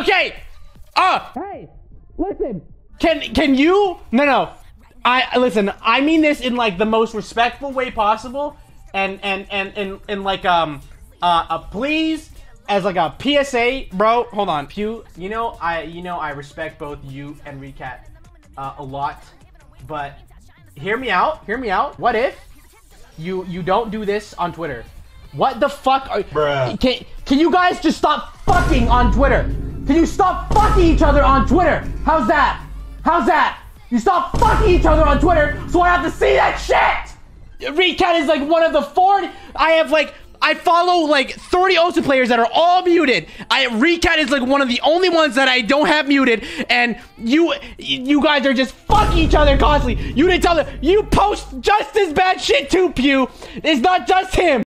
Okay. Hey, listen. Can you? No. I listen. I mean this in like the most respectful way possible, and like please, as like a PSA, bro. Hold on, Pew. You know I respect both you and ReCat a lot, but hear me out. Hear me out. What if you don't do this on Twitter? What the fuck are you? Bruh. Can you guys just stop fucking on Twitter? Can you stop fucking each other on Twitter? How's that? How's that? You stop fucking each other on Twitter, so I have to see that shit! ReCat is like one of the 40. I follow like 30 osu players that are all muted. ReCat is like one of the only ones that I don't have muted, and you guys are just fucking each other constantly. You didn't tell them. You post just as bad shit too, Pew. It's not just him.